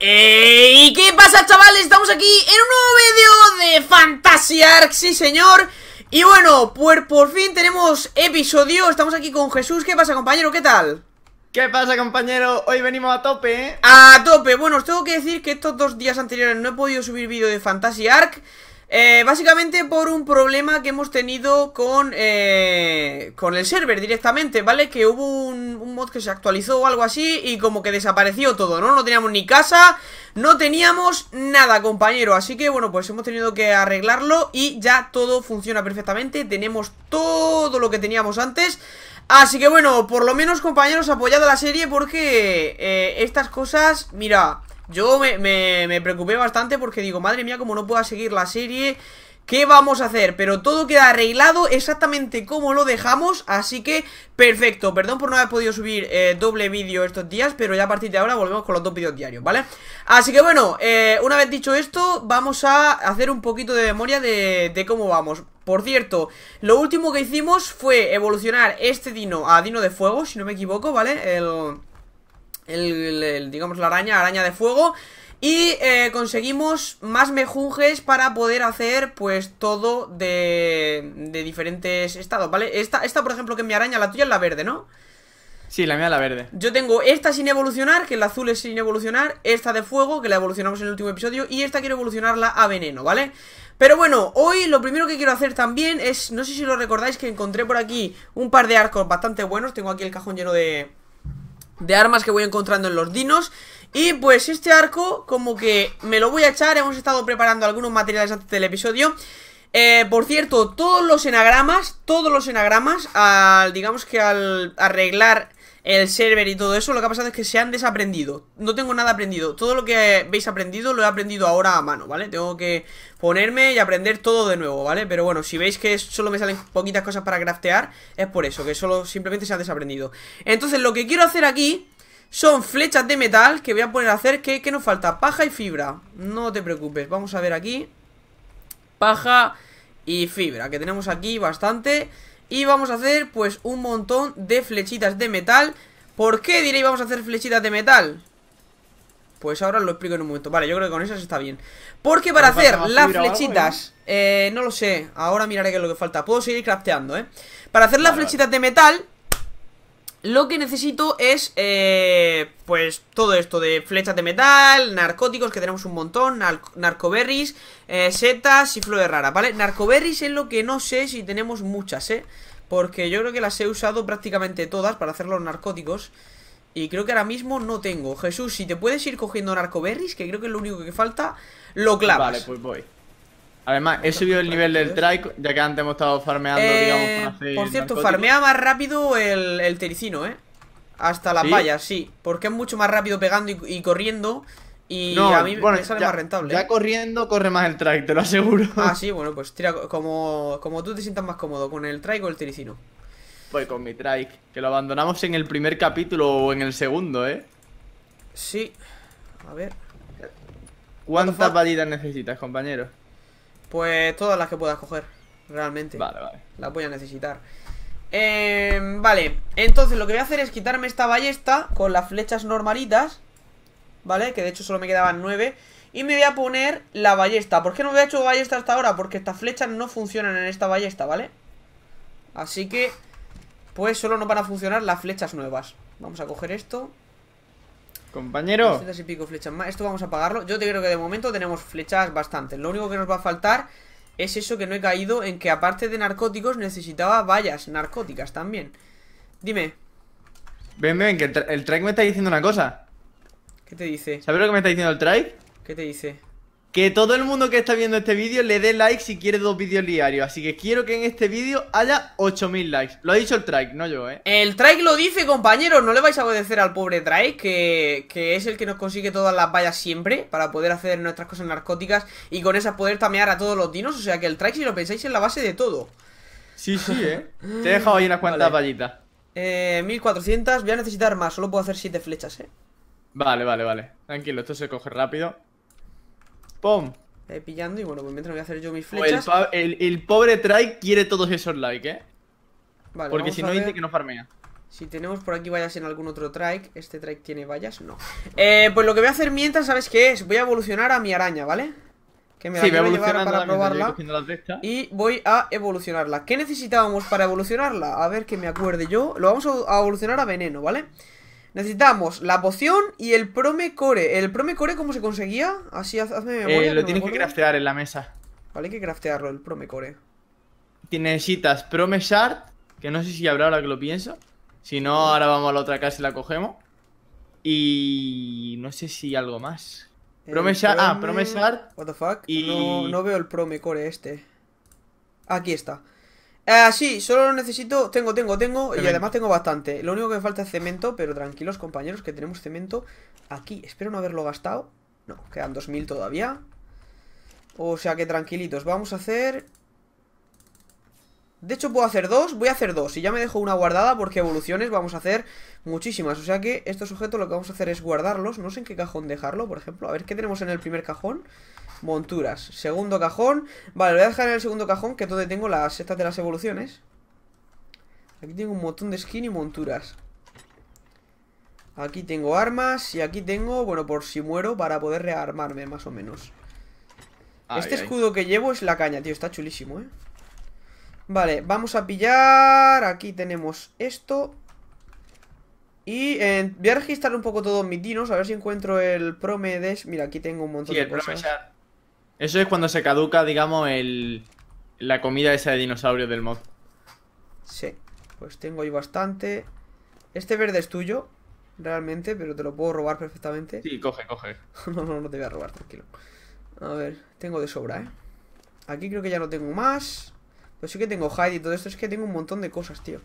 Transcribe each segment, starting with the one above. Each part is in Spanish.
¡Ey! ¿Qué pasa, chavales? Estamos aquí en un nuevo vídeo de Fantasy Arc, sí señor. Y bueno, pues por fin tenemos episodio, estamos aquí con Jesús. ¿Qué pasa, compañero? ¿Qué tal? ¿Qué pasa, compañero? Hoy venimos a tope, ¿eh? A tope. Bueno, os tengo que decir que estos dos días anteriores no he podido subir vídeo de Fantasy Arc, básicamente por un problema que hemos tenido con el server directamente, ¿vale? Que hubo un mod que se actualizó o algo así y como que desapareció todo, ¿no? No teníamos ni casa, no teníamos nada, compañero. Así que, bueno, pues hemos tenido que arreglarlo y ya todo funciona perfectamente. Tenemos todo lo que teníamos antes. Así que, bueno, por lo menos, compañeros, apoyad a la serie porque estas cosas, mira... Yo me preocupé bastante porque digo, madre mía, como no pueda seguir la serie, ¿qué vamos a hacer? Pero todo queda arreglado exactamente como lo dejamos, así que perfecto. Perdón por no haber podido subir doble vídeo estos días, pero ya a partir de ahora volvemos con los dos vídeos diarios, ¿vale? Así que bueno, una vez dicho esto, vamos a hacer un poquito de memoria de cómo vamos. Por cierto, lo último que hicimos fue evolucionar este dino a dino de fuego, si no me equivoco, ¿vale? Digamos la araña de fuego. Y conseguimos más mejunjes para poder hacer pues todo de diferentes estados, ¿vale? Esta por ejemplo que es mi araña, la tuya es la verde, ¿no? Sí, la mía es la verde. Yo tengo esta sin evolucionar, que el azul es sin evolucionar, esta de fuego, que la evolucionamos en el último episodio, y esta quiero evolucionarla a veneno, ¿vale? Pero bueno, hoy lo primero que quiero hacer también es, no sé si lo recordáis, que encontré por aquí un par de arcos bastante buenos. Tengo aquí el cajón lleno de armas que voy encontrando en los dinos. Y pues este arco como que me lo voy a echar. Hemos estado preparando algunos materiales antes del episodio. Por cierto, todos los enagramas al, digamos que al arreglar el server y todo eso, lo que ha pasado es que se han desaprendido. No tengo nada aprendido. Todo lo que veis aprendido lo he aprendido ahora a mano, ¿vale? Tengo que ponerme y aprender todo de nuevo, ¿vale? Pero bueno, si veis que solo me salen poquitas cosas para craftear, es por eso, que solo simplemente se han desaprendido. Entonces lo que quiero hacer aquí son flechas de metal que voy a poner a hacer. ¿Qué nos falta? Paja y fibra. No te preocupes, vamos a ver aquí. Paja y fibra, que tenemos aquí bastante. Y vamos a hacer pues un montón de flechitas de metal. ¿Por qué diréis vamos a hacer flechitas de metal? Pues ahora os lo explico en un momento. Vale, yo creo que con esas está bien. Porque para hacer las flechitas, no lo sé, ahora miraré qué es lo que falta. Puedo seguir crafteando, para hacer las flechitas de metal, lo que necesito es pues todo esto de flechas de metal, narcóticos, que tenemos un montón, narcoberries, setas y flores raras, ¿vale? Narcoberries es lo que no sé si tenemos muchas, porque yo creo que las he usado prácticamente todas para hacer los narcóticos y creo que ahora mismo no tengo. Jesús, si te puedes ir cogiendo narcoberries, que creo que es lo único que falta, lo clavas. Vale, pues voy. Además, he subido el nivel del trike, ya que antes hemos estado farmeando, digamos, para hacer. Por cierto, narcóticos. Farmea más rápido el tericino, hasta las vallas, sí. Porque es mucho más rápido pegando y corriendo. Y no, a mí me sale más rentable. Ya corriendo corre más el trike, te lo aseguro. Ah, sí, bueno, pues tira como tú te sientas más cómodo, con el trike o el tericino. Voy con mi trike, que lo abandonamos en el primer capítulo o en el segundo, Sí. A ver. ¿Cuántas vallitas necesitas, compañero? Pues todas las que puedas coger, realmente. Vale. Las voy a necesitar. Vale, entonces lo que voy a hacer es quitarme esta ballesta con las flechas normalitas, ¿vale? Que de hecho solo me quedaban 9. Y me voy a poner la ballesta. ¿Por qué no me he hecho ballesta hasta ahora? Porque estas flechas no funcionan en esta ballesta, ¿vale? Así que, pues solo no van a funcionar las flechas nuevas. Vamos a coger esto. Compañero, 200 y pico flechas más. Esto vamos a pagarlo. Yo te creo que de momento tenemos flechas bastantes. Lo único que nos va a faltar es eso que no he caído en, que aparte de narcóticos necesitaba vallas narcóticas también. Dime. Ven, que el trike me está diciendo una cosa. ¿Qué te dice? ¿Sabes lo que me está diciendo el trike? ¿Qué te dice? Que todo el mundo que está viendo este vídeo le dé like si quiere 2 vídeos diarios. Así que quiero que en este vídeo haya 8000 likes. Lo ha dicho el trike, no yo, El trike lo dice, compañeros. No le vais a obedecer al pobre trike, que es el que nos consigue todas las vallas siempre para poder hacer nuestras cosas narcóticas y con esas poder tamear a todos los dinos. O sea que el trike, si lo pensáis, es la base de todo. Sí, Te he dejado ahí unas cuantas vallitas. 1400. Voy a necesitar más. Solo puedo hacer 7 flechas, Vale. Tranquilo, esto se coge rápido. ¡Pum! Pillando y bueno, pues mientras voy a hacer yo mis flechas. El pobre trike quiere todos esos likes, Vale, porque si no dice que no farmea. Si tenemos por aquí vallas en algún otro trike. ¿Este trike tiene vallas? No. Pues lo que voy a hacer mientras, ¿sabes qué es? Voy a evolucionar a mi araña, ¿vale? Que me la voy a llevar para probarla. Y voy a evolucionarla. ¿Qué necesitábamos para evolucionarla? A ver que me acuerde yo. Lo vamos a evolucionar a veneno, ¿vale? Necesitamos la poción y el promecore. ¿El promecore cómo se conseguía? Así, hazme memoria. Lo tienes que craftear en la mesa. Vale, hay que craftearlo, el promecore. Necesitas promeshard, que no sé si habrá ahora que lo pienso. Si no, ahora vamos a la otra casa y la cogemos. Y no sé si algo más. Promeshard. Ah, promeshard. What the fuck. Y... No veo el promecore este. Aquí está. Ah, sí, solo necesito... Tengo cemento. Y además tengo bastante. Lo único que me falta es cemento, pero tranquilos compañeros, que tenemos cemento aquí. Espero no haberlo gastado. No, quedan 2000 todavía. O sea que tranquilitos. Vamos a hacer... De hecho puedo hacer dos, voy a hacer dos. Y ya me dejo una guardada porque evoluciones vamos a hacer muchísimas. O sea que estos objetos lo que vamos a hacer es guardarlos. No sé en qué cajón dejarlo, por ejemplo. A ver, ¿qué tenemos en el primer cajón? Monturas, segundo cajón. Vale, lo voy a dejar en el segundo cajón, que es donde tengo las estas de las evoluciones. Aquí tengo un montón de skin y monturas. Aquí tengo armas. Y aquí tengo, bueno, por si muero, para poder rearmarme más o menos. Ay, este escudo que llevo es la caña, tío. Está chulísimo, Vale, vamos a pillar. Aquí tenemos esto. Y voy a registrar un poco todos mis dinos. A ver si encuentro el promedes. Mira, aquí tengo un montón de cosas. Eso es cuando se caduca, digamos, la comida esa de dinosaurio del mod. Sí, pues tengo ahí bastante. Este verde es tuyo, realmente, pero te lo puedo robar perfectamente. Sí, coge, coge. No te voy a robar, tranquilo. A ver, tengo de sobra, Aquí creo que ya no tengo más. Pues sí que tengo hide y todo esto. Es que tengo un montón de cosas, tío.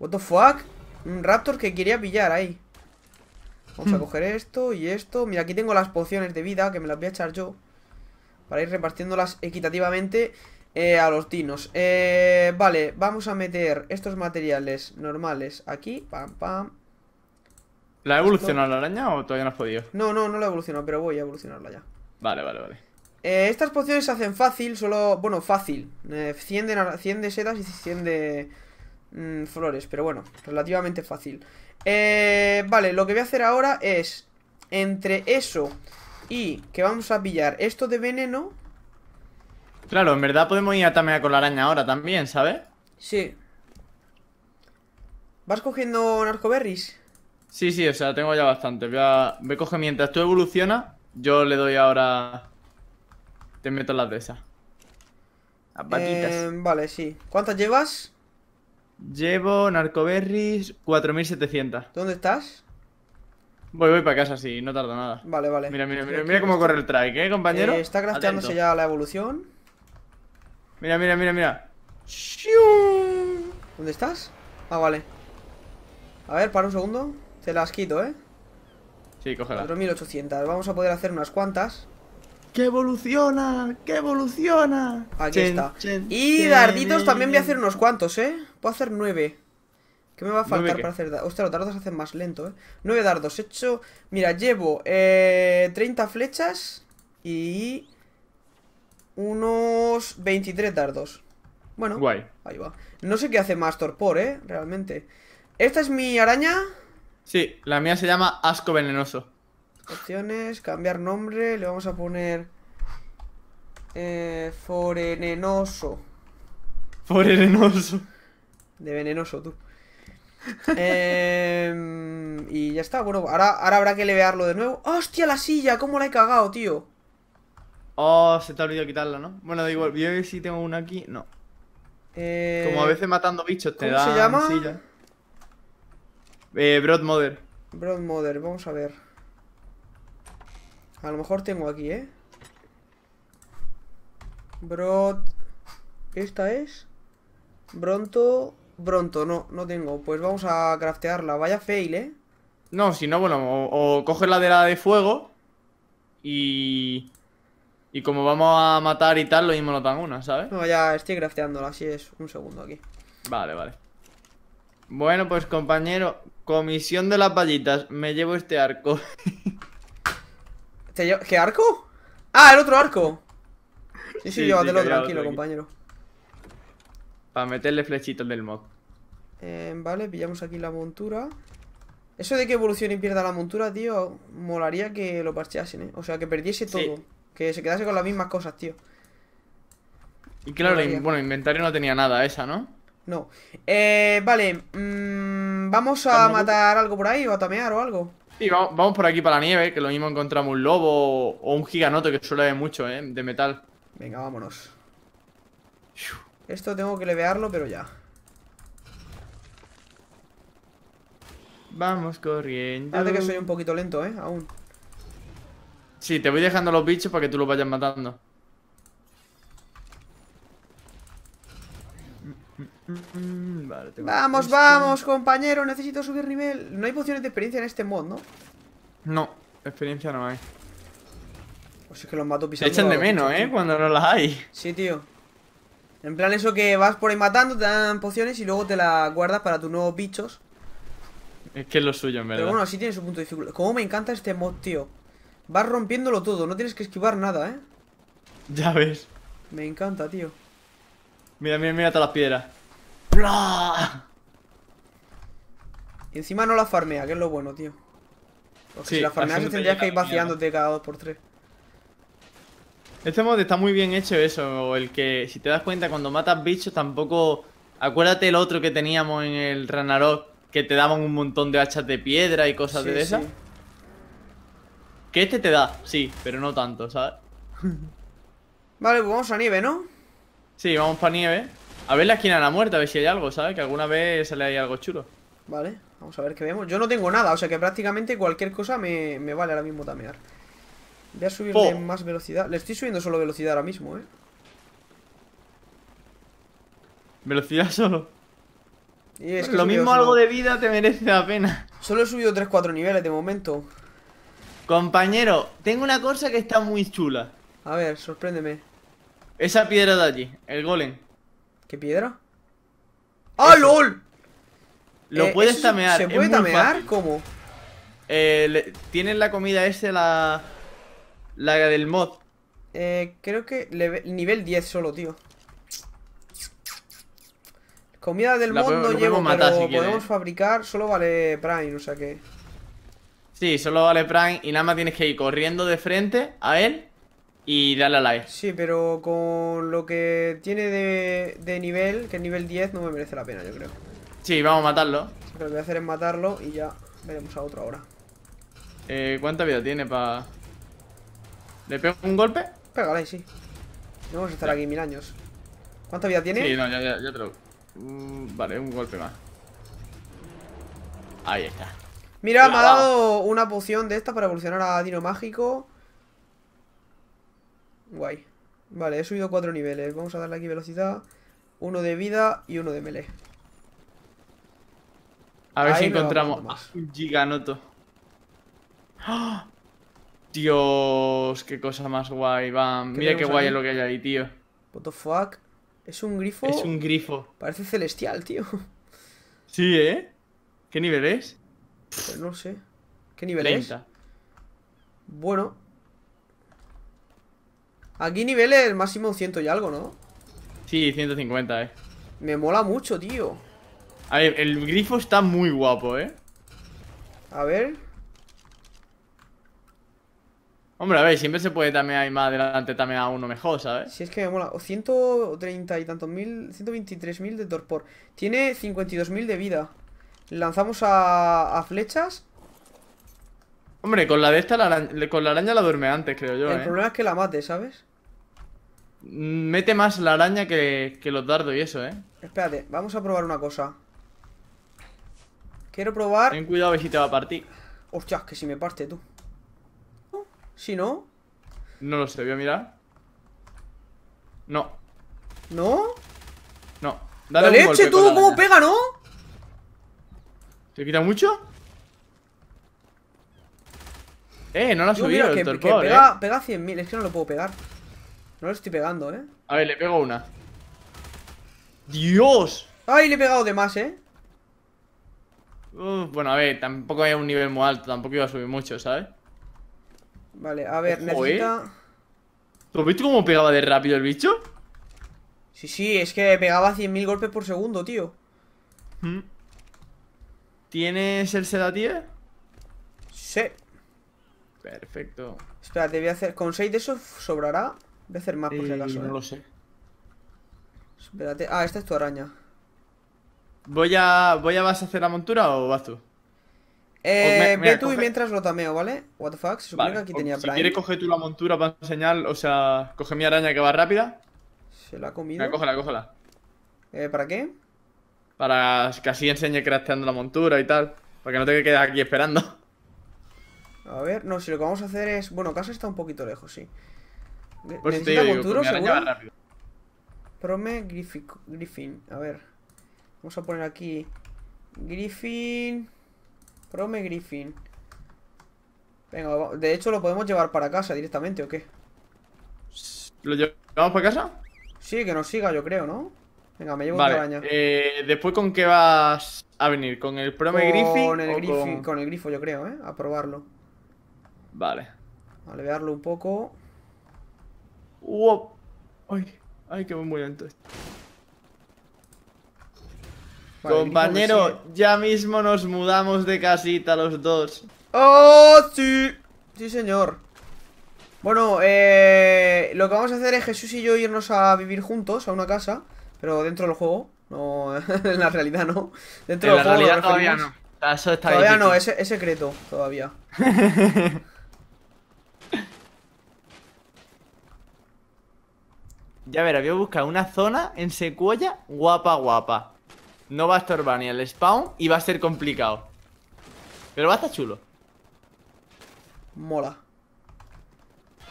What the fuck. Un raptor que quería pillar ahí. Vamos a coger esto y esto. Mira, aquí tengo las pociones de vida, que me las voy a echar yo, para ir repartiéndolas equitativamente a los dinos. Vale, vamos a meter estos materiales normales aquí. Pam, pam. ¿La ha evolucionado la araña o todavía no has podido? No la he evolucionado, pero voy a evolucionarla ya. Vale. Estas pociones se hacen fácil, solo... Bueno, fácil. 100 de sedas y 100 de flores, pero bueno, relativamente fácil. Vale, lo que voy a hacer ahora es... Entre eso y que vamos a pillar esto de veneno... Claro, en verdad podemos ir a tamear con la araña ahora también, ¿sabes? Sí. ¿Vas cogiendo narcoberries? Sí, o sea, tengo ya bastante. Voy a coger mientras tú evolucionas, yo le doy ahora... Te meto las de esas. Las vaquitas. Vale, sí. ¿Cuántas llevas? Llevo narcoberries 4700. ¿Dónde estás? Voy para casa, sí, no tarda nada. Vale. Mira cómo corre el trike, compañero. Está crafteándose ya la evolución. Mira. ¿Dónde estás? Ah, vale. A ver, para un segundo. Te las quito, Sí, cógela. 4800. Vamos a poder hacer unas cuantas. ¡Que evoluciona! Aquí está. Y darditos también voy a hacer unos cuantos, Puedo hacer 9. ¿Qué me va a faltar para hacer dardos? Hostia, los dardos se hacen más lento, 9 dardos hecho. Mira, llevo 30 flechas y unos 23 dardos. Bueno, guay. Ahí va. No sé qué hace más torpor, realmente. ¿Esta es mi araña? Sí, la mía se llama Asco Venenoso. Opciones, cambiar nombre. Le vamos a poner Forenenoso. Forenenoso. De venenoso, tú. Y ya está. Bueno, ahora habrá que levearlo de nuevo. ¡Hostia, la silla! ¿Cómo la he cagado, tío? Oh, se te ha olvidado quitarla, ¿no? Bueno, da igual. Voy a ver si tengo una aquí. No. Como a veces matando bichos te da. ¿Cómo se llama? Silla. Broadmother, vamos a ver. A lo mejor tengo aquí, Esta es Bronto, no tengo. Pues vamos a craftearla, vaya fail, No, si no, bueno, o coges la de fuego. Y como vamos a matar y tal, lo mismo no tan una, ¿sabes? No, ya estoy crafteándola, así es, un segundo aquí. Vale. Bueno, pues compañero, comisión de las vallitas. Me llevo este arco. ¿Qué arco? ¡Ah, el otro arco! Sí, llévatelo, tranquilo, compañero. Para meterle flechitos del mod. Vale, pillamos aquí la montura. Eso de que evolucione y pierda la montura, tío, molaría que lo parcheasen, ¿eh? O sea, que perdiese todo, sí. Que se quedase con las mismas cosas, tío. Y claro, bueno, inventario no tenía nada esa, ¿no? No. Vale, ¿vamos a matar algo por ahí o a tamear o algo? Sí, vamos por aquí para la nieve, que lo mismo encontramos un lobo o un giganote, que suele haber mucho, ¿eh? De metal. Venga, vámonos. Esto tengo que levearlo, pero ya. Vamos corriendo. Fíjate que soy un poquito lento, ¿eh? Aún. Sí, te voy dejando los bichos para que tú los vayas matando. Vale, vamos, vamos, compañero. Necesito subir nivel. No hay pociones de experiencia en este mod, ¿no? No, experiencia no hay. Pues es que los mato pisando. Se echan de menos, ¿eh? Cuando no las hay. Sí, tío. En plan eso que vas por ahí matando, te dan pociones y luego te las guardas para tus nuevos bichos. Es que es lo suyo, en verdad. Pero bueno, así tiene su punto de dificultad. Como me encanta este mod, tío. Vas rompiéndolo todo, no tienes que esquivar nada, ¿eh? Ya ves. Me encanta, tío. Mira, mira, mira todas las piedras. ¡Bla! Y encima no las farmea, que es lo bueno, tío. Porque sí, si las farmeas tendrías que ir vaciándote cada 2 por 3. Este mod está muy bien hecho eso. El que, si te das cuenta, cuando matas bichos tampoco... Acuérdate el otro que teníamos en el Ragnarok, que te daban un montón de hachas de piedra y cosas sí, de esas. Sí. Que este te da, sí, pero no tanto, ¿sabes? Vale, pues vamos a nieve, ¿no? Sí, vamos para nieve. A ver la esquina de la muerte, a ver si hay algo, ¿sabes? Que alguna vez sale ahí algo chulo. Vale, vamos a ver qué vemos. Yo no tengo nada, o sea que prácticamente cualquier cosa me vale ahora mismo tamear. Voy a subirle más velocidad. Le estoy subiendo solo velocidad ahora mismo, ¿eh? ¿Velocidad solo? Y es que lo mismo algo de vida te merece la pena. Solo he subido 3-4 niveles de momento. Compañero, tengo una cosa que está muy chula. A ver, sorpréndeme. Esa piedra de allí, el golem. ¿Qué piedra? ¡Ah, LOL! Lo puedes tamear. ¿Se puede tamear? ¿Cómo? Tienes la comida la del mod. Creo que nivel 10 solo, tío. Comida del mod no llevo, pero podemos fabricar. Solo vale Prime, o sea que... Sí, solo vale Prime y nada más tienes que ir corriendo de frente a él y darle a la E. Sí, pero con lo que tiene de nivel, que es nivel 10, no me merece la pena, yo creo. Sí, vamos a matarlo. Lo que voy a hacer es matarlo y ya veremos a otro ahora. ¿Cuánta vida tiene para...? ¿Le pego un golpe? Pégale, sí. No vamos a estar aquí 1000 años. ¿Cuánta vida tiene? Sí, no, ya te lo... vale, un golpe más. Ahí está. Mira, me ha dado una poción de esta para evolucionar a Dino Mágico. Guay. Vale, he subido 4 niveles. Vamos a darle aquí velocidad. 1 de vida y 1 de melee. A ver si encontramos un giganoto. ¡Oh! Dios, qué cosa más guay, van. Mira qué guay es lo que hay ahí, tío. What the fuck. ¿Es un grifo? Es un grifo. Parece celestial, tío. Sí, ¿eh? ¿Qué nivel es? Pues no sé. ¿Qué nivel es? Bueno. Aquí nivel es el máximo 100 y algo, ¿no? Sí, 150, ¿eh? Me mola mucho, tío. A ver, el grifo está muy guapo, ¿eh? A ver. Hombre, a ver, siempre se puede tamear y más adelante tamear uno mejor, ¿sabes? Si es que me mola. 130 y tantos mil, 123.000 de torpor. Tiene 52.000 de vida. Lanzamos a flechas. Hombre, con la de esta, con la araña la duerme antes, creo yo. El problema es que la mate, ¿sabes? Mete más la araña que los dardos y eso, ¿eh? Espérate, vamos a probar una cosa. Quiero probar... Ten cuidado a ver si te va a partir. Hostias, que si me parte tú. ¿Si no? No lo sé, voy a mirar. No. ¿No? No. Dale un golpe. ¡Leche, tú! ¿Cómo pega, no? ¿Te quita mucho? No la ha subido el torpor, Pega 100.000, es que no lo puedo pegar. No lo estoy pegando, ¿eh? A ver, le pego una. ¡Dios! ¡Ay, le he pegado de más, eh! Bueno, a ver, tampoco hay un nivel muy alto. Tampoco iba a subir mucho, ¿sabes? Vale, a ver, ojo, necesita... ¿Lo viste cómo pegaba de rápido el bicho? Sí, sí, es que pegaba 100.000 golpes por segundo, tío. ¿Tienes el sedative? Sí. Perfecto. Espérate, voy a hacer... Con 6 de esos sobrará. Voy a hacer más por si acaso. No lo sé. Espérate. Ah, esta es tu araña. ¿Vas a hacer la montura o vas tú? Ve tú coge... y mientras lo tameo, ¿vale? What the fuck, se supone que aquí tenía Prime. Si quieres coger tú la montura para enseñar, o sea, coge mi araña que va rápida. ¿Se la ha comido? Cógela. ¿Para qué? Para que así enseñe crafteando la montura y tal. Para que no te quedes aquí esperando. A ver, no, si lo que vamos a hacer es... Bueno, casa está un poquito lejos, sí. Pues ¿necesita montura, seguro? Prome Griffin, a ver. Vamos a poner aquí Griffin. Prome Griffin. Venga, de hecho lo podemos llevar para casa directamente, ¿o qué? ¿Lo llevamos para casa? Sí, que nos siga, yo creo, ¿no? Venga, me llevo una araña. Después, ¿con qué vas a venir? ¿Con el Prome Griffin? Con el grifo, yo creo, ¿eh? A probarlo. Vale. Vale, voy a darle un poco. ¡Wow! ¡Ay! ¡Ay, qué muy lento esto! Vale, compañero, ya mismo nos mudamos de casita los dos. ¡Oh, sí! Sí, señor. Bueno, lo que vamos a hacer es Jesús y yo irnos a vivir juntos a una casa, pero dentro del juego. No, en la realidad no. Dentro del juego no, todavía no. Eso está todavía difícil. No, es secreto todavía. Ya verás, voy a buscar una zona en Secuoya guapa. No va a estorbar ni el spawn y va a ser complicado. Pero va a estar chulo. Mola.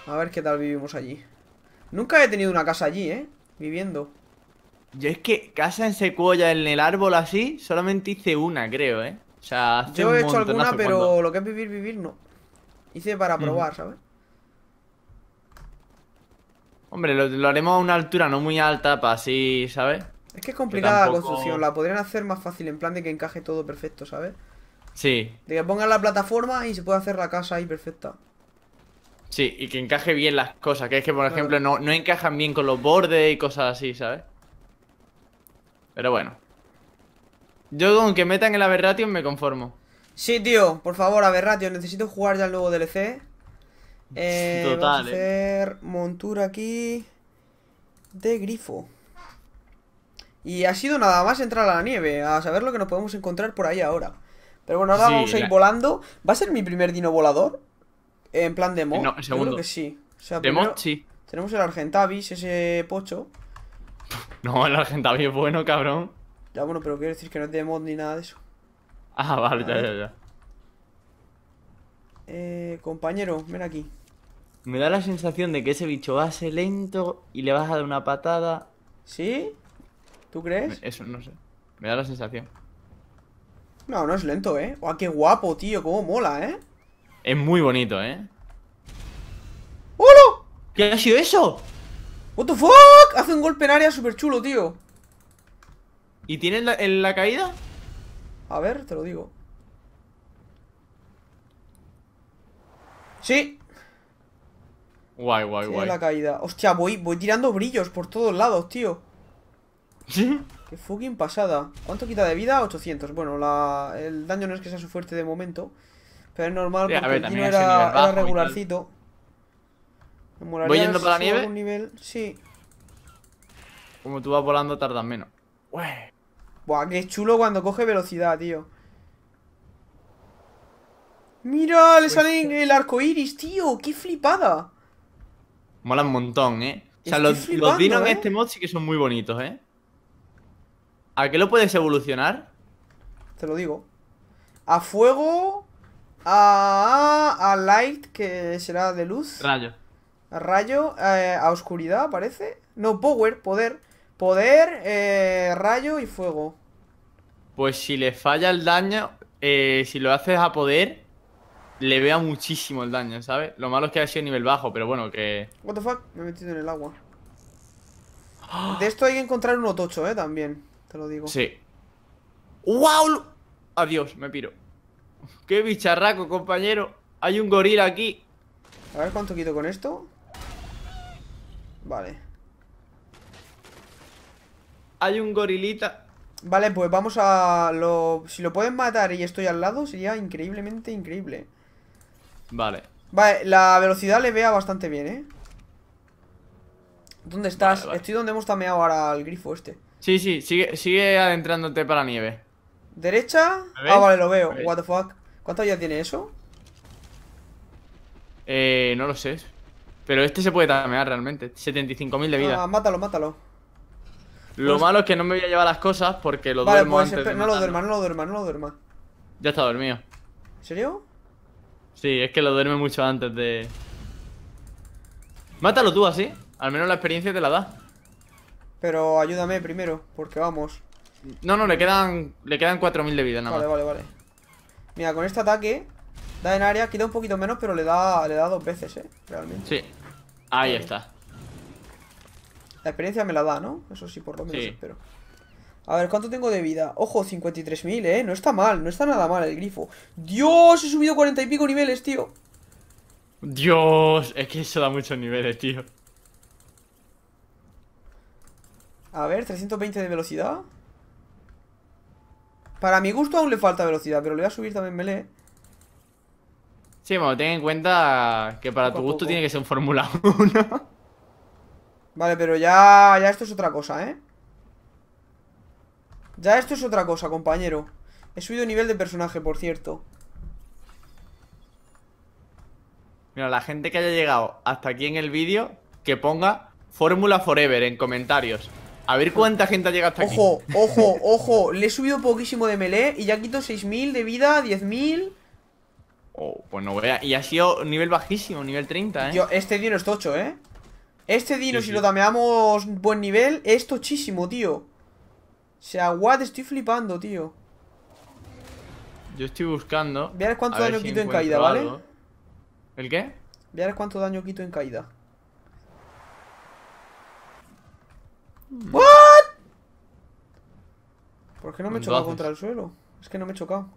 A ver qué tal vivimos allí. Nunca he tenido una casa allí, viviendo. Yo es que casa en Secuoya, en el árbol así, solamente hice una, creo, O sea, hace yo he hecho alguna, pero cuando... lo que es vivir, no. Hice para probar, ¿sabes? Hombre, lo haremos a una altura no muy alta para así, ¿sabes? Es que es complicada tampoco... la construcción, la podrían hacer más fácil, en plan de que encaje todo perfecto, ¿sabes? Sí. De que pongan la plataforma y se puede hacer la casa ahí perfecta. Sí, y que encaje bien las cosas, que es que, por ejemplo, no encajan bien con los bordes y cosas así, ¿sabes? Pero bueno. Yo con que metan el Aberratio me conformo. Sí, tío, por favor, Aberratio, necesito jugar ya el nuevo DLC. Total, vamos a hacer montura aquí de grifo. Y ha sido nada más entrar a la nieve, a saber lo que nos podemos encontrar por ahí ahora. Pero bueno, ahora vamos a ir volando. ¿Va a ser mi primer dino volador? En plan de Bemoth. No, segundo. Creo que sí. O sea, Bemoth, sí. Tenemos el Argentavis, ese pocho. No, el Argentavis es bueno, cabrón. Ya, bueno, pero quiero decir que no es de Bemoth ni nada de eso. Ah, vale, ya. Compañero, ven aquí. Me da la sensación de que ese bicho va a ser lento y le vas a dar una patada. ¿Sí? ¿Tú crees? Eso, no sé. Me da la sensación. No, no es lento, ¡Oh, qué guapo, tío! ¡Cómo mola, Es muy bonito, ¡Hola! ¿Qué ha sido eso? ¡What the fuck! Hace un golpe en área súper chulo, tío. ¿Y tiene la caída? A ver, te lo digo. Sí. Guay. La caída. Hostia, voy tirando brillos por todos lados, tío. ¿Sí? Qué fucking pasada. ¿Cuánto quita de vida? 800. Bueno, el daño no es que sea su fuerte de momento. Pero es normal porque el daño era regularcito. ¿Voy yendo para la nieve? Nivel. Sí. Como tú vas volando tardas menos. Ué. Buah, qué chulo cuando coge velocidad, tío. Mira, le sale el arco iris, tío. ¡Qué flipada! Mola un montón, O sea, los dinos en este mod sí que son muy bonitos, ¿A qué lo puedes evolucionar? Te lo digo. A fuego. A light, que será de luz. Rayo. A rayo. A oscuridad, parece. No, poder. Poder, rayo y fuego. Pues si le falla el daño, si lo haces a poder, le vea muchísimo el daño, ¿sabes? Lo malo es que ha sido nivel bajo, pero bueno, que... What the fuck, me he metido en el agua. De esto hay que encontrar un otocho, también, te lo digo. Sí. ¡Wow! Adiós, me piro. ¡Qué bicharraco, compañero! Hay un gorila aquí. A ver cuánto quito con esto. Vale. Hay un gorilita. Vale, pues vamos a... Si lo pueden matar y estoy al lado, sería increíblemente increíble. Vale. Vale, la velocidad le vea bastante bien, ¿eh? ¿Dónde estás? Vale, vale. Estoy donde hemos tameado ahora al grifo este. Sí, sí, sigue adentrándote para nieve. ¿Derecha? Ah, vale, lo veo. What the fuck. ¿Cuánto ya tiene eso? No lo sé. Pero este se puede tamear realmente. 75.000 de vida. Ah, mátalo, mátalo. Lo pues... malo es que no me voy a llevar las cosas porque lo duermo pues, antes de matarlo. No lo duerma. Ya está dormido. ¿En serio? Sí, es que lo duerme mucho antes de... Mátalo tú así. Al menos la experiencia te la da. Pero ayúdame primero, porque vamos. No, no, le quedan 4.000 de vida nada más. Vale. Mira, con este ataque da en área, quita un poquito menos, pero le da dos veces, realmente. Sí, ahí está. La experiencia me la da, ¿no? Eso sí, por lo menos espero. A ver, ¿cuánto tengo de vida? Ojo, 53.000, no está mal, no está nada mal el grifo. ¡Dios! He subido 40 y pico niveles, tío. ¡Dios! Es que eso da muchos niveles, tío. A ver, 320 de velocidad. Para mi gusto aún le falta velocidad, pero le voy a subir también melee. Sí, bueno, ten en cuenta que para tu gusto tiene que ser un Fórmula 1. Vale, pero ya esto es otra cosa, Ya esto es otra cosa, compañero. He subido nivel de personaje, por cierto. Mira, la gente que haya llegado hasta aquí en el vídeo, que ponga Fórmula Forever en comentarios. A ver cuánta gente ha llegado hasta aquí. Ojo. Le he subido poquísimo de melee y ya quito 6.000 de vida, 10.000. Oh, pues no vea. Y ha sido nivel bajísimo, nivel 30, Tío, este dino es tocho, Este dino, si lo tameamos buen nivel, es tochísimo, tío. O sea, what, estoy flipando, tío. Yo estoy buscando. Voy a ver cuánto daño quito en caída, ¿vale? ¿El qué? Voy a ver cuánto daño quito en caída. ¿What? ¿Por qué no me he chocado contra el suelo? Es que no me he chocado.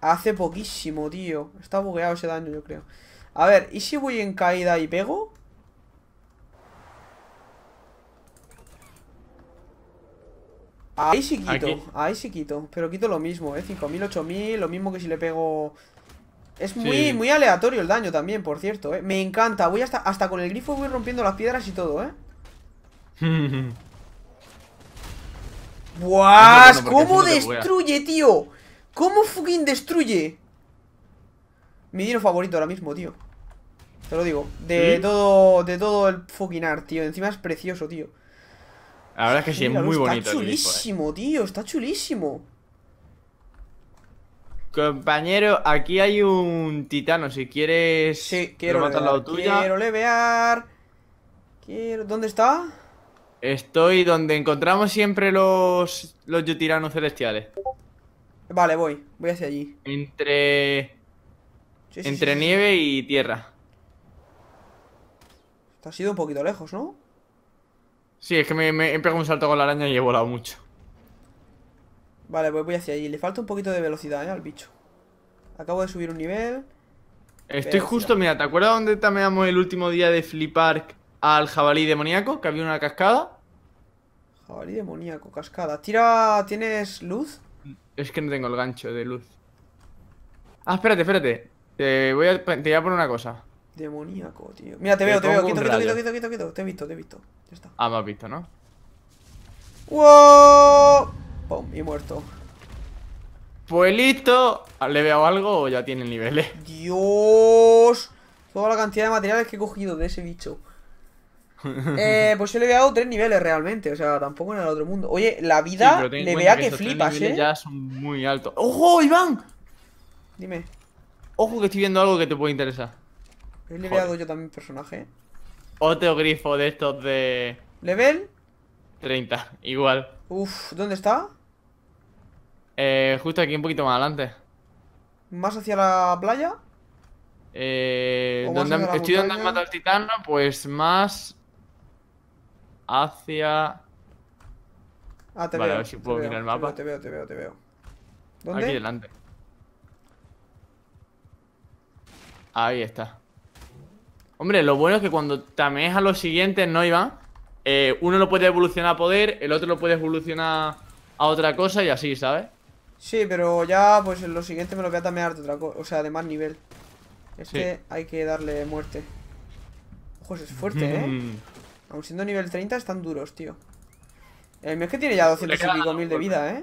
Hace poquísimo, tío. Está bugueado ese daño, yo creo. A ver, ¿y si voy en caída y pego? Ahí sí quito. Aquí. Ahí sí quito. Pero quito lo mismo, 5.000, 8.000. Lo mismo que si le pego... Es muy aleatorio el daño también, por cierto, Me encanta, voy hasta con el grifo voy rompiendo las piedras y todo, Buah, ¿cómo destruye, tío? ¿Cómo fucking destruye? Mi dino favorito ahora mismo, tío. Te lo digo, de todo el fucking art, tío. Encima es precioso, tío. La verdad es que sí, es muy bonito. Está chulísimo, tío, está chulísimo. Compañero, aquí hay un titano. Si quieres... Sí, quiero levear, quiero levear. ¿Dónde está? Estoy donde encontramos siempre los Yutiranus Celestiales. Vale, voy hacia allí. Entre nieve y tierra. Te has ido un poquito lejos, ¿no? Sí, es que me he pegado un salto con la araña y he volado mucho. Vale, pues voy hacia allí. Le falta un poquito de velocidad, al bicho. Acabo de subir un nivel. Estoy justo, mira, ¿te acuerdas dónde tameamos el último día de Flip Arc al jabalí demoníaco? Que había una cascada. Jabalí demoníaco, cascada. Tira, ¿tienes luz? Es que no tengo el gancho de luz. Ah, espérate. Te voy a poner una cosa. Demoníaco, tío. Mira, te veo. Quieto. Te he visto. Ya está. Ah, me has visto, ¿no? ¡Wow! Y muerto. Pues listo. ¿Le veo algo o ya tiene niveles? Dios. Toda la cantidad de materiales que he cogido de ese bicho. Pues yo le he dado 3 niveles realmente. O sea, tampoco en el otro mundo. Oye, la vida le vea que flipas, ya son muy altos. ¡Ojo, Iván! Dime. Ojo que estoy viendo algo que te puede interesar. He leveado yo también personaje. Otro grifo de estos de... ¿Level? 30, igual. Uf, ¿dónde está? Justo aquí, un poquito más adelante. ¿Más hacia la playa? Donde han matado al titano, pues más hacia... Ah, te veo. Vale, a ver si puedo mirar el mapa. Te veo. ¿Dónde? Aquí delante. Ahí está. Hombre, lo bueno es que cuando tamees a los siguientes, ¿no, Iván? Uno lo puede evolucionar a poder, el otro lo puede evolucionar a otra cosa y así, ¿sabes? Sí, pero ya pues en lo siguiente me lo voy a tamear de otra cosa, o sea, de más nivel. Este sí. Hay que darle muerte. Ojo, es fuerte, Aun siendo nivel 30 están duros, tío. El mío es que tiene ya 200 y pico mil de vida,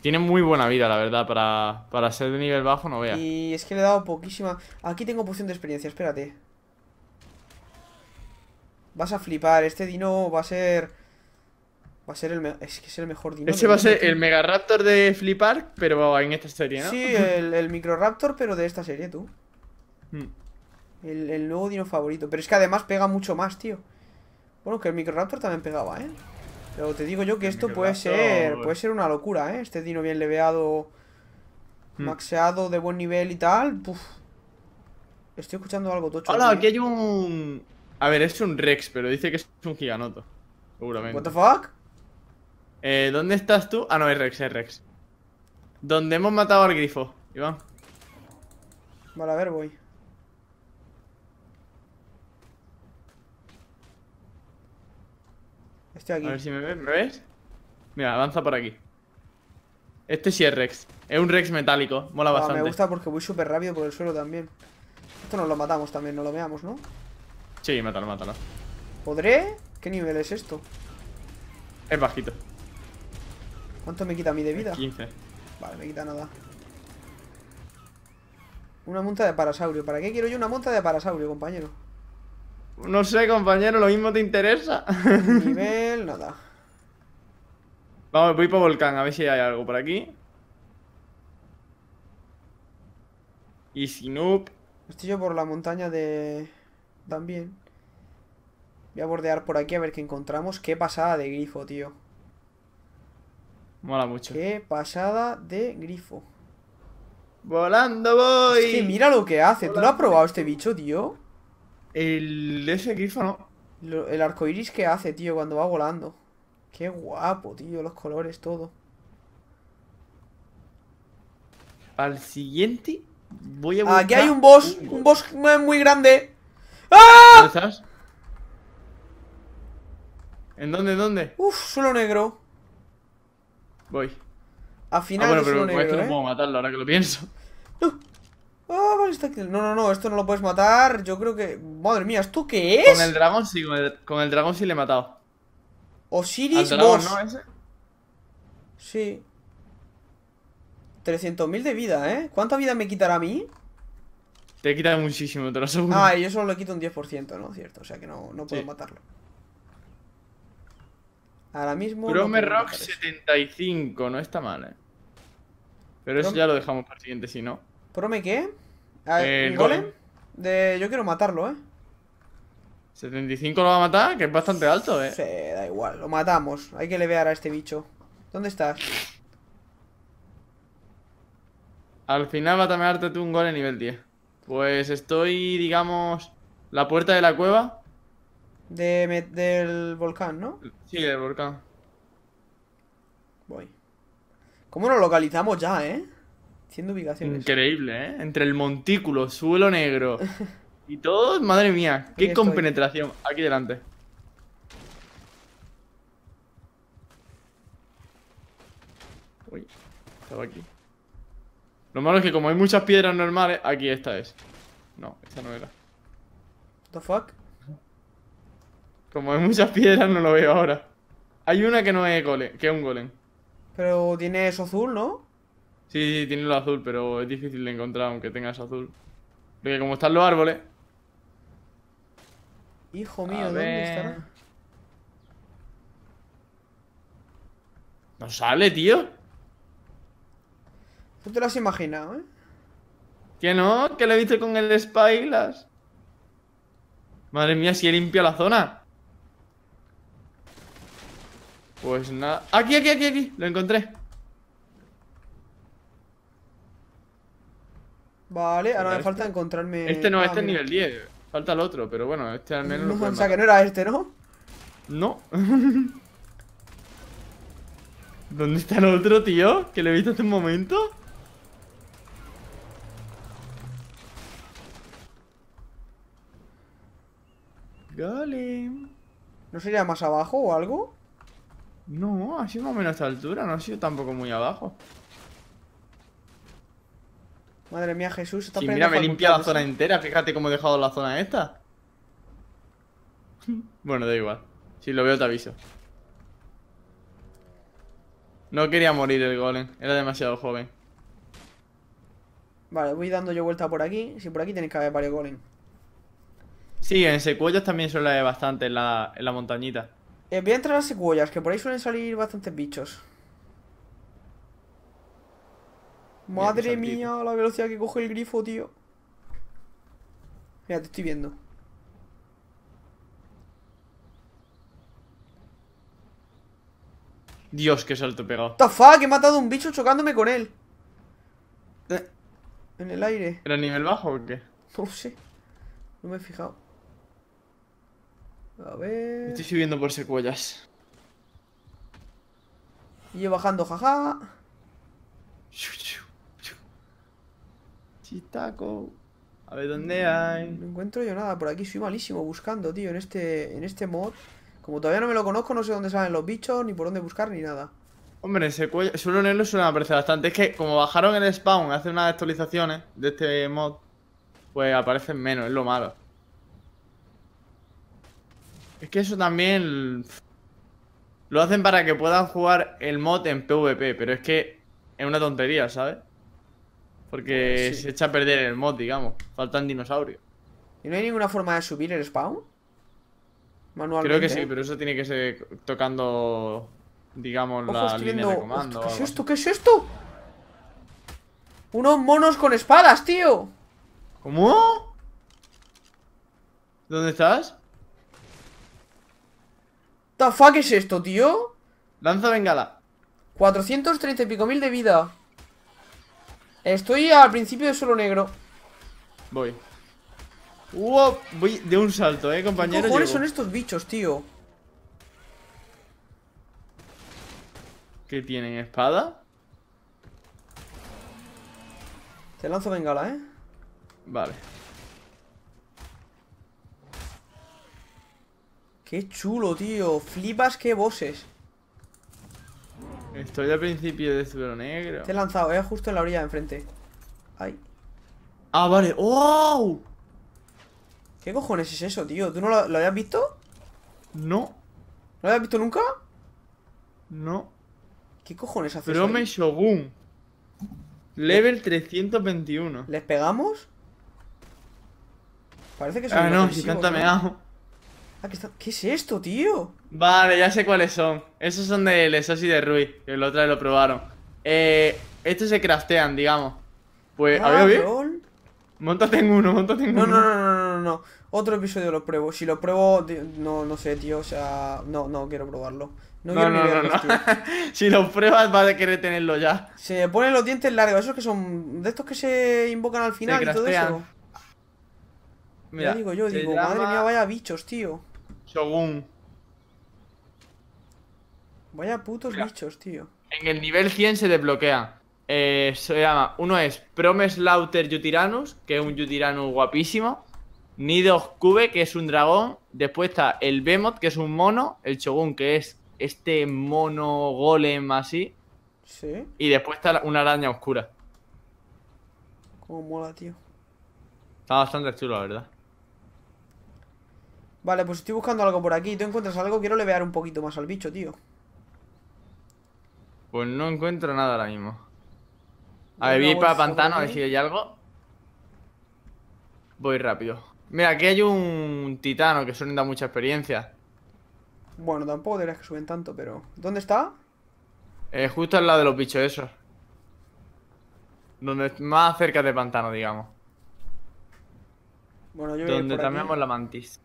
Tiene muy buena vida, la verdad, para ser de nivel bajo, no veas. Y es que le he dado poquísima... Aquí tengo poción de experiencia, espérate. Vas a flipar, este dino va a ser... Va a ser el... Es que es el mejor dino. Ese va a ser el Mega Raptor de flipar, pero en esta serie, ¿no? Sí, el Micro Raptor, pero de esta serie, tú. El nuevo dino favorito. Pero es que además pega mucho más, tío. Bueno, que el Micro Raptor también pegaba, Pero te digo yo que esto puede ser una locura, Este dino bien leveado, maxeado, de buen nivel y tal. Puf. Estoy escuchando algo tocho. Hola, aquí hay un... A ver, es un Rex, pero dice que es un giganoto. Seguramente. What the fuck? ¿Dónde estás tú? Ah, no, es Rex, es Rex. ¿Dónde hemos matado al grifo, Iván? Vale, a ver, voy. Estoy aquí. A ver si me ves, ¿me ves? Mira, avanza por aquí. Este sí es Rex. Es un Rex metálico, mola bastante. Me gusta porque voy súper rápido por el suelo también. Esto nos lo matamos también, nos lo veamos, ¿no? Sí, mátalo, mátalo. ¿Podré? ¿Qué nivel es esto? Es bajito. ¿Cuánto me quita a mí de vida? 15. Vale, me quita nada. Una monta de parasaurio. ¿Para qué quiero yo una monta de parasaurio, compañero? No sé, compañero, lo mismo te interesa. Nivel, nada. Vamos, voy por volcán, a ver si hay algo por aquí. Y Sinup. Estoy yo por la montaña de... También. Voy a bordear por aquí a ver qué encontramos. Qué pasada de grifo, tío. Mola mucho. Qué pasada de grifo. ¡Volando voy! Es que mira lo que hace. Volando. ¿Tú lo has probado este bicho, tío? Ese grifo no. El arcoiris que hace, tío, cuando va volando. Qué guapo, tío, los colores, todo. Al siguiente voy a buscar... Aquí hay un boss. Un boss muy grande. ¡Ah! ¿Dónde estás? ¿En dónde, dónde? Uf, suelo negro. Voy. Al final bueno, pero suelo negro, no puedo matarlo ahora que lo pienso. No. Ah, vale, está aquí. No, no, no, esto no lo puedes matar. Yo creo que... Madre mía, ¿esto qué es? Con el dragón sí, con el dragón sí le he matado. Osiris boss. ¿No, ese? Sí. 300.000 de vida, ¿Cuánta vida me quitará a mí? Te quita muchísimo, te lo aseguro. Ah, y yo solo le quito un 10%, ¿no? Cierto, o sea que no puedo matarlo. Ahora mismo... Promeslauter 75, no está mal, Pero eso ya lo dejamos para el siguiente, si no. ¿Prome qué? ¿El golem? Yo quiero matarlo, 75 lo va a matar, que es bastante alto, Sí, da igual, lo matamos. Hay que levear a este bicho. ¿Dónde estás? Al final va a tamearte tú un golem nivel 10. Pues estoy, digamos, la puerta de la cueva. Del volcán, ¿no? Sí, del volcán. Voy. ¿Cómo nos localizamos ya, 100 ubicaciones. Increíble, Entre el montículo, suelo negro y todo, madre mía. Qué compenetración. Aquí delante. Uy, estaba aquí. Lo malo es que como hay muchas piedras normales, aquí esta es. No, esta no era. ¿The fuck? Como hay muchas piedras no lo veo ahora. Hay una que no es golem, que es un golem. Pero tiene eso azul, ¿no? Sí, tiene lo azul, pero es difícil de encontrar aunque tenga eso azul. Porque como están los árboles. Hijo mío, ¿dónde estará? No sale, tío. Tú te lo has imaginado, Que no, que lo he visto con el Spyglass. Madre mía, si he limpiado la zona. Pues nada. Aquí, aquí, aquí, aquí. Lo encontré. Vale, ahora me falta encontrarme. Este no, este es nivel 10. Falta el otro, pero bueno, este al menos. O sea que no era este, ¿no? No. ¿Dónde está el otro, tío? Que lo he visto hace un momento. Golem. ¿No sería más abajo o algo? No, ha sido más o menos a esta altura. No ha sido tampoco muy abajo. Madre mía, Jesús está prendiendo. Sí, mira, me limpia la zona entera. Fíjate cómo he dejado la zona esta. Bueno, da igual. Si lo veo te aviso. No quería morir el golem. Era demasiado joven. Vale, voy dando yo vuelta por aquí. Si por aquí tenéis que haber varios golem. Sí, en secuellas también suele bastante en la montañita. Voy a entrar a las secuellas, que por ahí suelen salir bastantes bichos. Madre mía, la velocidad que coge el grifo, tío. Mira, te estoy viendo. Dios, qué salto he pegado. ¡What the fuck! He matado a un bicho chocándome con él. En el aire. ¿Era nivel bajo o qué? No lo sé. No me he fijado. A ver... Estoy subiendo por secuellas. Y yo bajando, jaja. Chitaco. A ver dónde hay. No encuentro yo nada por aquí. Soy malísimo buscando, tío, en este mod. Como todavía no me lo conozco, no sé dónde salen los bichos, ni por dónde buscar, ni nada. Hombre, secuellas... Suelo leerlo, suelen aparecer bastante. Es que como bajaron el spawn hace unas actualizaciones de este mod, pues aparecen menos, es lo malo. Es que eso también lo hacen para que puedan jugar el mod en PvP, pero es que es una tontería, ¿sabes? Porque sí, se echa a perder el mod, digamos. Faltan dinosaurios. ¿Y no hay ninguna forma de subir el spawn? Manualmente. Creo que sí, pero eso tiene que ser tocando, digamos, ojo, la línea de comando. ¿Qué es esto? ¿Qué es esto? ¡Unos monos con espadas, tío! ¿Cómo? ¿Dónde estás? ¿The fuck es esto, tío? Lanza bengala. 430 y pico mil de vida. Estoy al principio de suelo negro. Voy. Voy de un salto, compañero. ¿Qué cojones son estos bichos, tío? ¿Qué tienen? ¿Espada? Te lanzo bengala, Vale. Qué chulo, tío. Flipas, qué bosses. Estoy al principio de suelo negro. Te he lanzado, justo en la orilla de enfrente. Ay. Ah, vale. ¡Wow! ¿Qué cojones es eso, tío? ¿Tú no lo habías visto? No. ¿No lo habías visto nunca? No. ¿Qué cojones haces? Prome Shogun. Level 321. ¿Les pegamos? Parece que son. Ah, no, si tanta me hago. ¿Qué es esto, tío? Vale, ya sé cuáles son. Esos son de Lesos y de Rui, que la otra vez lo probaron. Estos se craftean, digamos. Pues, a ver, móntate en uno, móntate en uno. No. Otro episodio lo pruebo. Si lo pruebo, no sé, tío. O sea, no quiero probarlo. No quiero ni verlos, tío. Si lo pruebas, vas a querer tenerlo ya. Se ponen los dientes largos. Esos que son de estos que se invocan al final y todo eso. Mira, yo digo, madre mía, vaya bichos, tío. Shogun. Vaya putos bichos, tío. En el nivel 100 se desbloquea. Se llama, uno es Promeslauter Yutiranus, que es un Yutiranus guapísimo. Nidos Cube, que es un dragón. Después está el Bemoth, que es un mono. El Shogun, que es este mono golem así. Sí. Y después está una araña oscura. Cómo mola, tío. Está bastante chulo, la verdad. Vale, pues estoy buscando algo por aquí. ¿Tú encuentras algo? Quiero levear un poquito más al bicho, tío. Pues no encuentro nada ahora mismo. A ver, voy para pantano a ver si hay algo. Voy rápido. Mira, aquí hay un titano que suelen dar mucha experiencia. Bueno, tampoco deberías que suben tanto, pero... ¿Dónde está? Justo al lado de los bichos esos. Donde más cerca de pantano, digamos. Bueno, yo donde cambiamos la mantis.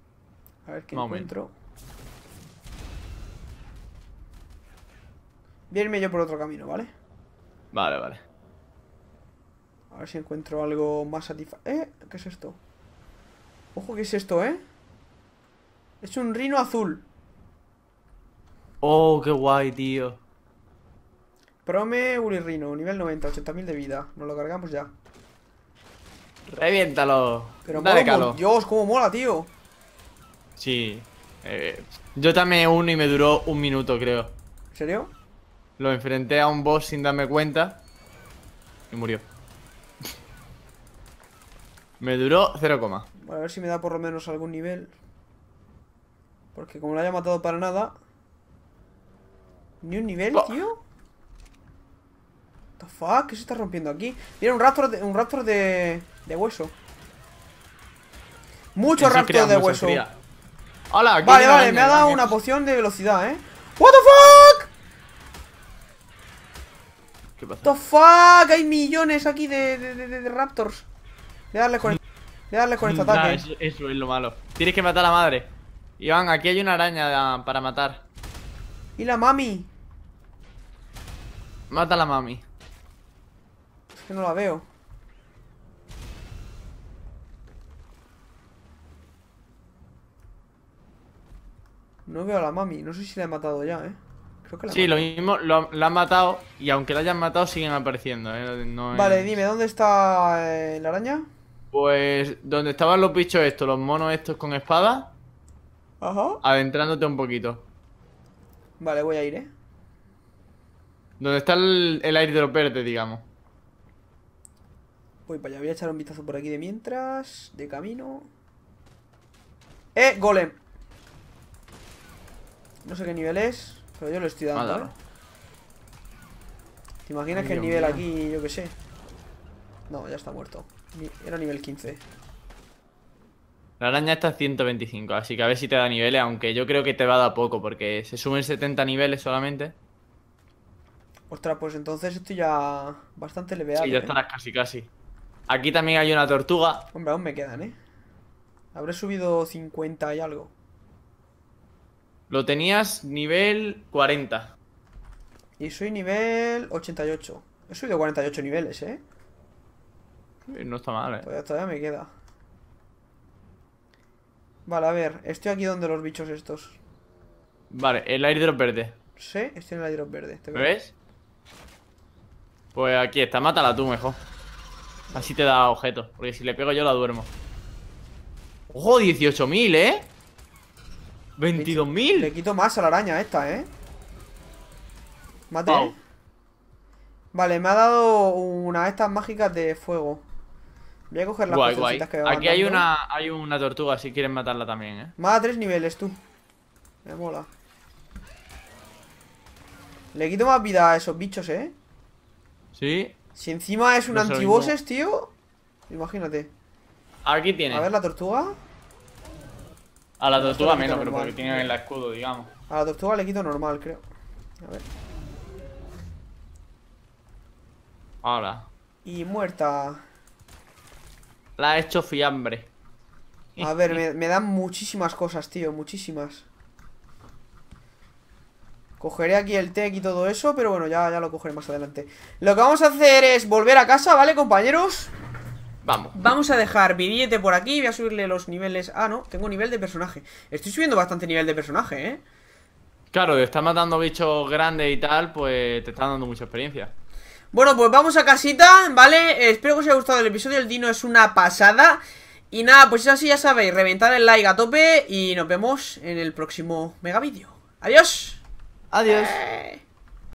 A ver qué encuentro. Voy a irme yo por otro camino, ¿vale? Vale. A ver si encuentro algo más satisfactorio. ¿Qué es esto? Ojo, ¿qué es esto, Es un rino azul. Oh, qué guay, tío. Prome Ulirrino, nivel 90, 80.000 de vida. Nos lo cargamos ya. Reviéntalo. Pero dale calo. Dios, cómo mola, tío. Sí. Yo también uno y me duró un minuto, creo. ¿En serio? Lo enfrenté a un boss sin darme cuenta y murió. Me duró 0, coma. A ver si me da por lo menos algún nivel. Porque como lo haya matado para nada. Ni un nivel, tío. What the fuck, ¿qué se está rompiendo aquí? Mira, un raptor de hueso. Mucho raptor de hueso. Hola, vale, vale, me ha dado una poción de velocidad, ¿eh? What the fuck? ¿Qué pasa? What the fuck, hay millones aquí de raptors. De darle con este ataque. Eso es lo malo. Tienes que matar a la madre. Iván, aquí hay una araña para matar. ¿Y la mami? Mata a la mami. Es que no la veo. No veo a la mami. No sé si la he matado ya, ¿eh? Creo que la sí, maté. Lo mismo, la han matado. Y aunque la hayan matado, siguen apareciendo, ¿eh? No, vale, dime, ¿dónde está la araña? Pues donde estaban los bichos estos, los monos estos con espada. Ajá. Adentrándote un poquito. Vale, voy a ir, ¿eh? Donde está el airdroperte, digamos. Voy para allá, voy a echar un vistazo por aquí de mientras. De camino. ¡Eh! Golem. No sé qué nivel es, pero yo lo estoy dando, ¿eh? ¿Te imaginas que el nivel aquí, yo qué sé? No, ya está muerto. Era nivel 15. La araña está a 125, así que a ver si te da niveles, aunque yo creo que te va a dar poco, porque se suben 70 niveles solamente. Ostras, pues entonces estoy ya bastante leveado. Sí, ya estarás casi. Aquí también hay una tortuga. Hombre, aún me quedan, ¿eh? Habré subido 50 y algo. Lo tenías nivel 40. Y soy nivel 88. He subido 48 niveles, ¿eh? No está mal, ¿eh? Todavía me queda. Vale, a ver, estoy aquí donde los bichos estos. Vale, el airdrop verde. Sí, estoy en el airdrop verde. ¿Me ves? Pues aquí está, mátala tú mejor. Así te da objetos, porque si le pego yo la duermo. ¡Ojo, 18.000, eh! 22.000. Le quito más a la araña esta, ¿eh? Mate. Wow. Vale, me ha dado una de estas mágicas de fuego. Voy a coger las cositas que me van. Aquí hay una tortuga si quieren matarla también, ¿eh? Más a 3 niveles, tú. Me mola. Le quito más vida a esos bichos, ¿eh? Sí. Si encima es un antibosses, tío. Imagínate. Aquí tiene. A ver la tortuga. A la tortuga menos, pero porque tienen el escudo, digamos. A la tortuga le quito normal, creo. A ver. Ahora. Y muerta. La ha hecho fiambre. A ver, me dan muchísimas cosas, tío. Muchísimas. Cogeré aquí el tech y todo eso, pero bueno, ya lo cogeré más adelante. Lo que vamos a hacer es volver a casa, ¿vale, compañeros? Vamos. Vamos a dejar billete por aquí. Voy a subirle los niveles. Ah, no, tengo nivel de personaje. Estoy subiendo bastante nivel de personaje, ¿eh? Claro, estás matando bichos grandes y tal, pues te están dando mucha experiencia. Bueno, pues vamos a casita, ¿vale? Espero que os haya gustado el episodio. El Dino es una pasada. Y nada, pues es así, ya sabéis, reventad el like a tope. Y nos vemos en el próximo mega vídeo. Adiós. Adiós.